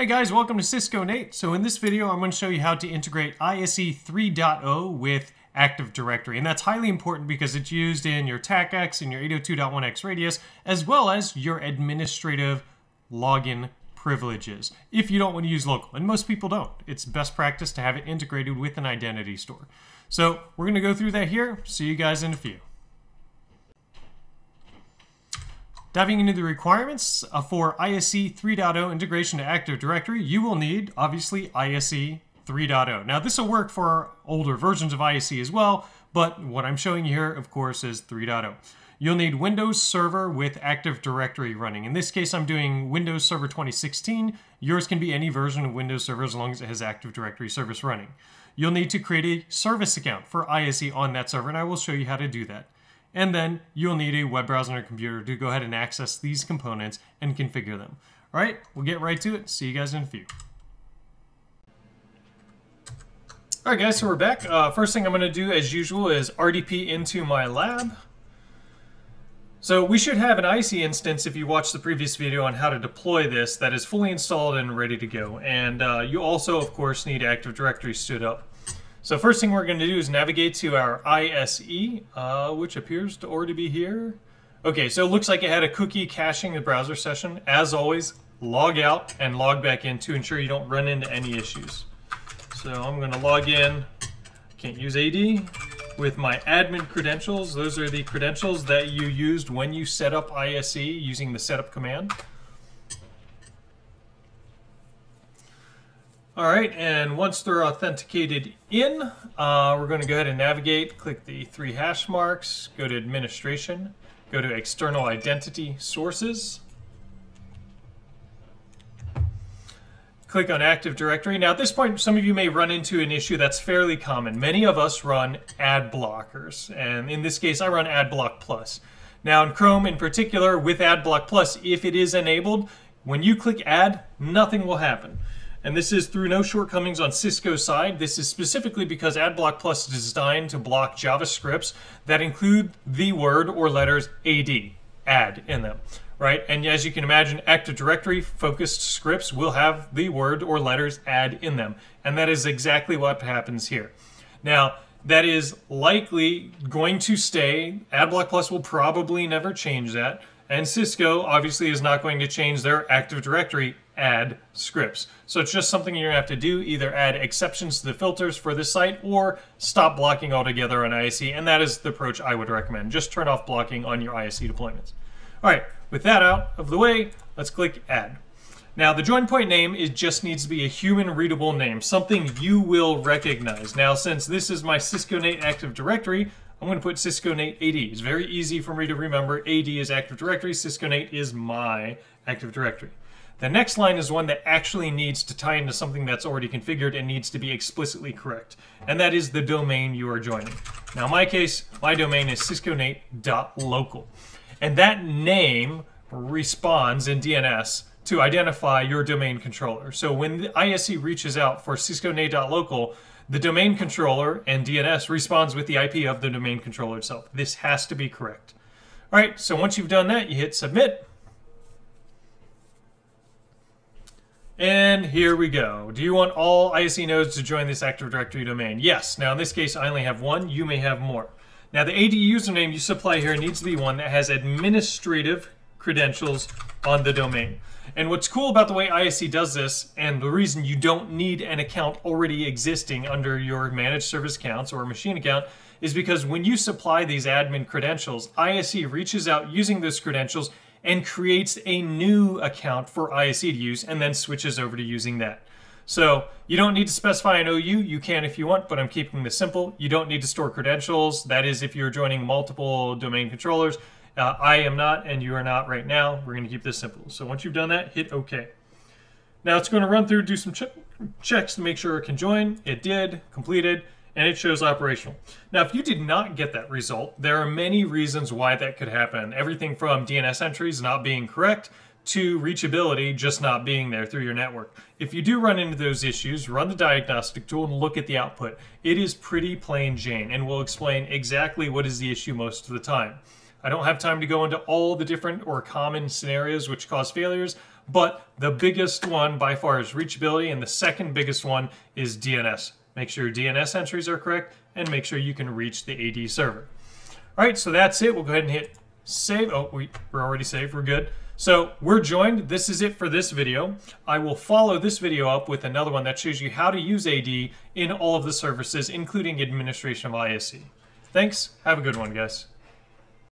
Hey guys, welcome to Cisco Nate. So in this video, I'm going to show you how to integrate ISE 3.0 with Active Directory. And that's highly important because it's used in your TACACS and your 802.1X RADIUS, as well as your administrative login privileges, if you don't want to use local. And most people don't. It's best practice to have it integrated with an identity store. So we're going to go through that here. See you guys in a few. Diving into the requirements for ISE 3.0 integration to Active Directory, you will need, obviously, ISE 3.0. Now, this will work for older versions of ISE as well, but what I'm showing you here, of course, is 3.0. You'll need Windows Server with Active Directory running. In this case, I'm doing Windows Server 2016. Yours can be any version of Windows Server as long as it has Active Directory service running. You'll need to create a service account for ISE on that server, and I will show you how to do that. And then you'll need a web browser and a computer to go ahead and access these components and configure them. All right, we'll get right to it. See you guys in a few. All right, guys, so we're back. First thing I'm going to do, as usual, is RDP into my lab. So we should have an IC instance, if you watched the previous video on how to deploy this, that is fully installed and ready to go. And you also, of course, need Active Directory stood up. So first thing we're going to do is navigate to our ISE, which appears to already be here. Okay, so it looks like it had a cookie caching the browser session. As always, log out and log back in to ensure you don't run into any issues. So I'm going to log in, can't use AD, with my admin credentials. Those are the credentials that you used when you set up ISE using the setup command. All right, and once they're authenticated in, we're going to go ahead and navigate, click the three hash marks, go to administration, go to external identity sources, click on Active Directory. Now at this point, some of you may run into an issue that's fairly common. Many of us run ad blockers, and in this case, I run Adblock Plus. Now in Chrome in particular, with Adblock Plus, if it is enabled, when you click add, nothing will happen. And this is through no shortcomings on Cisco's side. This is specifically because Adblock Plus is designed to block JavaScripts that include the word or letters AD in them, right? And as you can imagine, Active Directory focused scripts will have the word or letters AD in them. And that is exactly what happens here. Now, that is likely going to stay. Adblock Plus will probably never change that. And Cisco obviously is not going to change their Active Directory add scripts. So it's just something you're gonna have to do, either add exceptions to the filters for this site or stop blocking altogether on ISE, and that is the approach I would recommend. Just turn off blocking on your ISE deployments. All right, with that out of the way, let's click add. Now the join point name, it just needs to be a human readable name, something you will recognize. Now since this is my CiscoNate Active Directory, I'm going to put CiscoNate AD. It's very easy for me to remember. AD is Active Directory. CiscoNate is my Active Directory. The next line is one that actually needs to tie into something that's already configured and needs to be explicitly correct. And that is the domain you are joining. Now in my case, my domain is CiscoNate.local. And that name responds in DNS to identify your domain controller. So when the ISE reaches out for CiscoNate.local, the domain controller and DNS responds with the IP of the domain controller itself. This has to be correct. All right, so once you've done that, you hit submit. And here we go. Do you want all ISE nodes to join this Active Directory domain? Yes. Now in this case, I only have one. You may have more. Now the AD username you supply here needs to be one that has administrative credentials on the domain. And what's cool about the way ISE does this, and the reason you don't need an account already existing under your managed service accounts or machine account, is because when you supply these admin credentials, ISE reaches out using those credentials and creates a new account for ISE to use and then switches over to using that. So you don't need to specify an OU. You can if you want, but I'm keeping this simple. You don't need to store credentials. That is if you're joining multiple domain controllers. I am not, and you are not right now. We're going to keep this simple. So once you've done that, hit OK. Now it's going to run through, do some checks to make sure it can join. It did, completed, and it shows operational. Now, if you did not get that result, there are many reasons why that could happen. Everything from DNS entries not being correct to reachability just not being there through your network. If you do run into those issues, run the diagnostic tool and look at the output. It is pretty plain Jane and will explain exactly what is the issue most of the time. I don't have time to go into all the different or common scenarios which cause failures, but the biggest one by far is reachability, and the second biggest one is DNS. Make sure your DNS entries are correct, and make sure you can reach the AD server. All right, so that's it. We'll go ahead and hit save. Oh, we're already saved, we're good. So we're joined. This is it for this video. I will follow this video up with another one that shows you how to use AD in all of the services, including administration of ISE. Thanks, have a good one, guys.